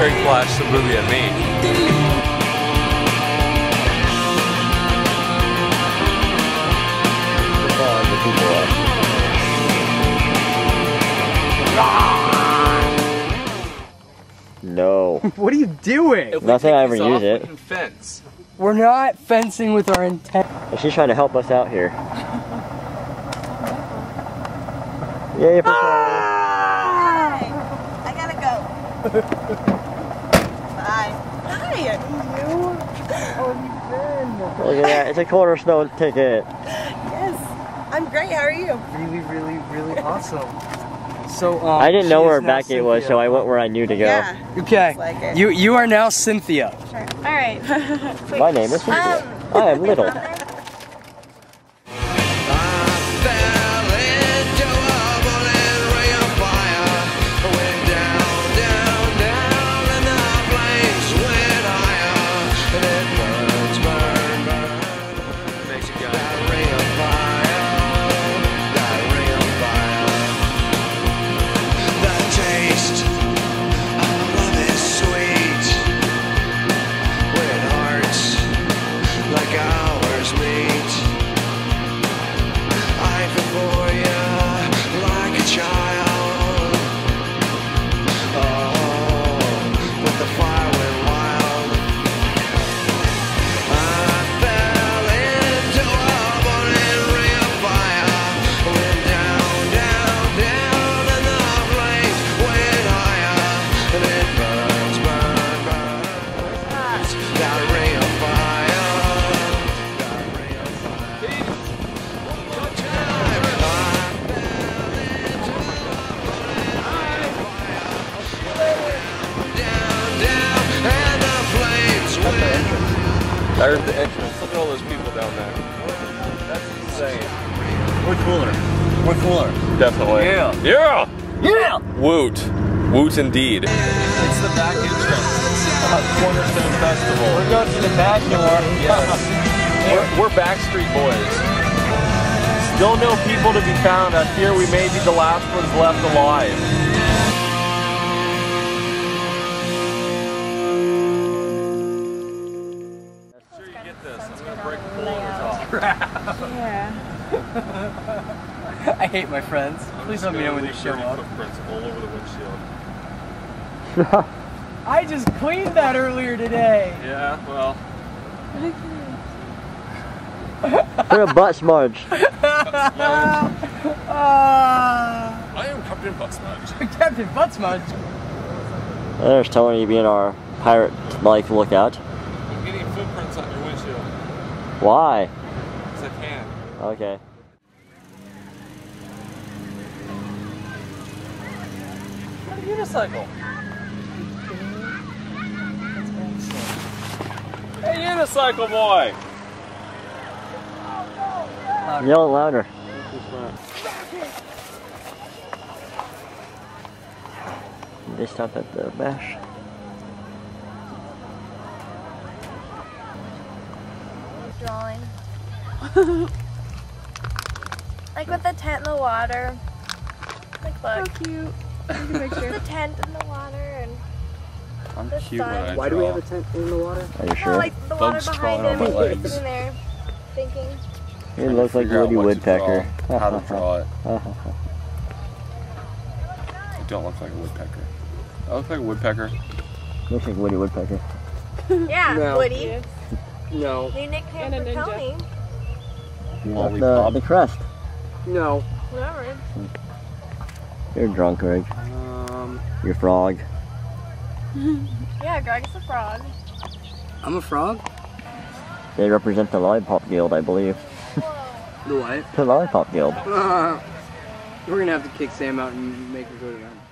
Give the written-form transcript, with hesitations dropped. Terry Flash, the movie and me. No. What are you doing? Nothing, I ever use it. Fence. We're not fencing with our intent. She's trying to help us out here. Yay for ah! I gotta go. Bye. Hi, you. How have you been? Look at that. It's a Cornerstone ticket. Yes. I'm great. How are you? Really, really, really awesome. So, I didn't know where her back gate was, so I went where I knew to go. Yeah, okay. Like you are now Cynthia. Sure. All right. My name is Cynthia. I am Little. There's the entrance. Look at all those people down there. That's insane. We're cooler. We're cooler. Definitely. Yeah. Yeah! Yeah! Woot. Woot indeed. It's the back entrance. Cornerstone Festival. We're going to the back door. Yes. We're Backstreet Boys. Still no people to be found. I fear we may be the last ones left alive. Yeah. I hate my friends. Please let me know when they show up. Footprints all over the windshield. I just cleaned that earlier today. Yeah, well. We're a butt smudge. Butt smudge. I am Captain Butt Smudge. Captain Butt Smudge. There's Tony being our pirate-like lookout. I'm getting footprints on your windshield. Why? Because I can. Okay. What a unicycle! Hey, unicycle boy! Yell louder. They stopped at the bash. Drawing. Like with the tent in the water. Like, look. So cute. The tent in the water and I'm cute when I draw. Why do we have a tent in the water? Are you sure? No, like the water behind him and he's sitting there thinking. He looks like Woody Woodpecker. How to draw it. I don't look like a woodpecker. I look like a woodpecker. Looks like Woody Woodpecker. Yeah, no. Woody. No. You nicknamed for Tony. The crest. No. Whatever. You're drunk, Greg. You're frog. Yeah, Greg's a frog. I'm a frog? They represent the Lollipop Guild, I believe. The what? The Lollipop Guild. We're gonna have to kick Sam out and make her go to bed.